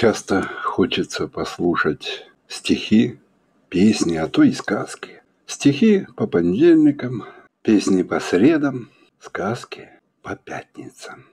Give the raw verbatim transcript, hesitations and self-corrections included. Часто хочется послушать стихи, песни, а то и сказки. Стихи по понедельникам, песни по средам, сказки по пятницам.